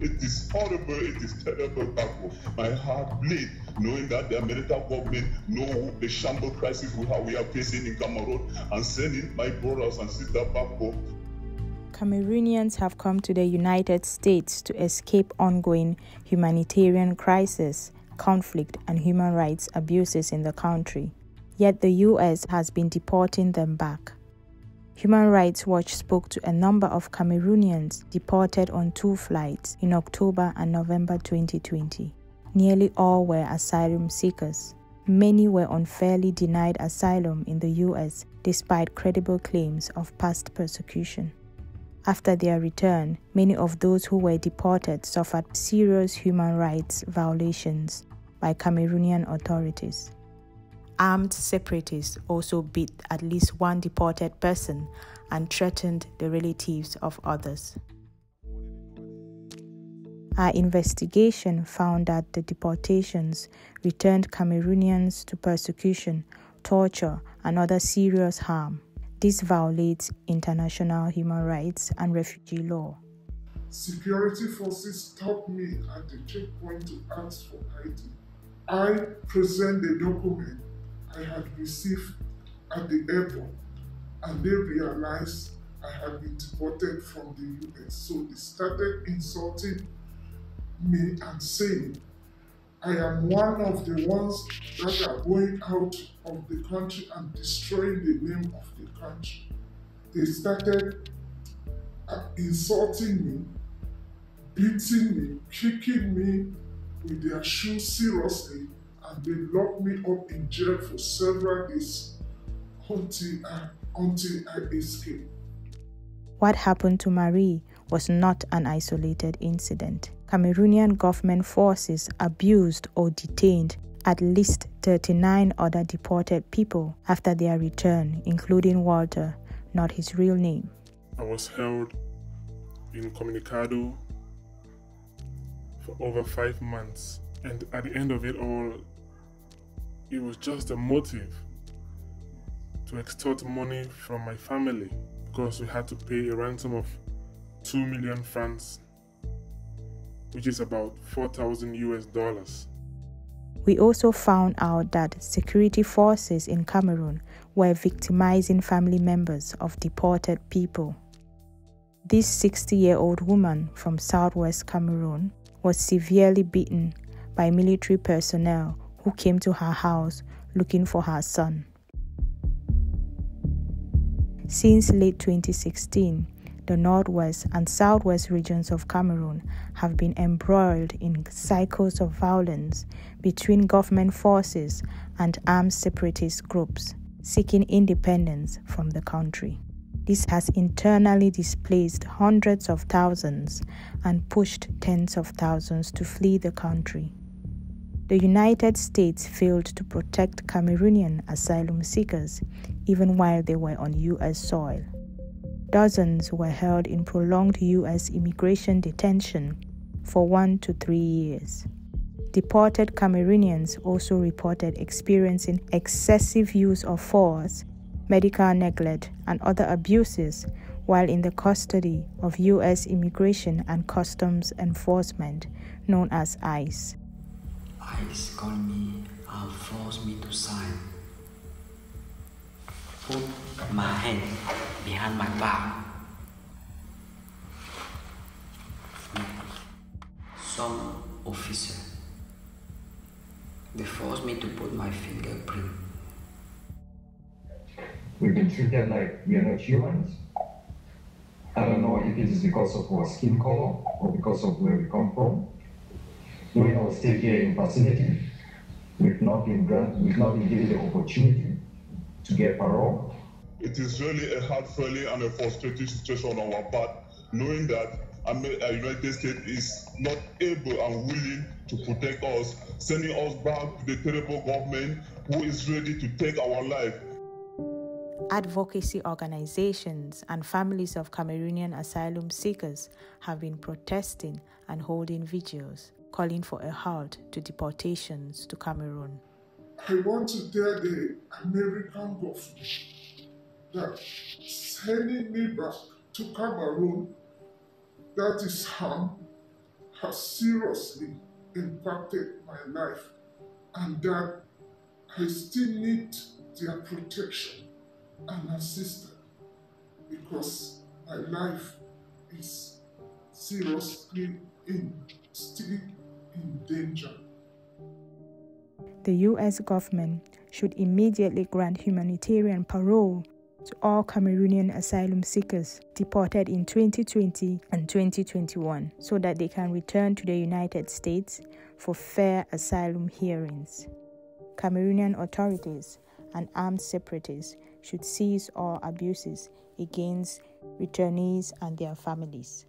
It is horrible, it is terrible, Paco. My heart bleeds knowing that the American government knows the shamble crisis we are facing in Cameroon and sending my brothers and sisters back home. Cameroonians have come to the United States to escape ongoing humanitarian crisis, conflict, and human rights abuses in the country. Yet the U.S. has been deporting them back. Human Rights Watch spoke to a number of Cameroonians deported on two flights in October and November 2020. Nearly all were asylum seekers. Many were unfairly denied asylum in the U.S. despite credible claims of past persecution. After their return, many of those who were deported suffered serious human rights violations by Cameroonian authorities. Armed separatists also beat at least one deported person and threatened the relatives of others. Our investigation found that the deportations returned Cameroonians to persecution, torture, and other serious harm. This violates international human rights and refugee law. Security forces stopped me at the checkpoint to ask for ID. I present the document I had received at the airport, and they realized I had been deported from the US. So they started insulting me and saying, I am one of the ones that are going out of the country and destroying the name of the country. They started insulting me, beating me, kicking me with their shoes seriously, and they locked me up in jail for several days until I escaped. What happened to Marie was not an isolated incident. Cameroonian government forces abused or detained at least 39 other deported people after their return, including Walter, not his real name. I was held incommunicado for over 5 months, and at the end of it all, it was just a motive to extort money from my family, because we had to pay a ransom of 2 million francs, which is about $4,000 US. We also found out that security forces in Cameroon were victimizing family members of deported people. This 60-year-old woman from southwest Cameroon was severely beaten by military personnel who came to her house looking for her son. Since late 2016, the northwest and southwest regions of Cameroon have been embroiled in cycles of violence between government forces and armed separatist groups seeking independence from the country. This has internally displaced hundreds of thousands and pushed tens of thousands to flee the country. The United States failed to protect Cameroonian asylum seekers even while they were on U.S. soil. Dozens were held in prolonged U.S. immigration detention for 1 to 3 years. Deported Cameroonians also reported experiencing excessive use of force, medical neglect, and other abuses while in the custody of U.S. Immigration and Customs Enforcement, known as ICE. ICE called me and forced me to sign. Put my hand behind my back. Some officer, they forced me to put my fingerprint. We've been treated like we are not humans. I don't know if it is because of our skin color or because of where we come from. During our stay here in facility, we've not been given the opportunity to get parole. It is really a hard feeling and a frustrating situation on our part, knowing that the United States is not able and willing to protect us, sending us back to the terrible government who is ready to take our life. Advocacy organizations and families of Cameroonian asylum seekers have been protesting and holding vigils, calling for a halt to deportations to Cameroon. I want to tell the American government that sending me back to Cameroon, that is harm, has seriously impacted my life and that I still need their protection and assistance because my life is seriously still in danger. The US government should immediately grant humanitarian parole to all Cameroonian asylum seekers deported in 2020 and 2021 so that they can return to the United States for fair asylum hearings. Cameroonian authorities and armed separatists should cease all abuses against returnees and their families.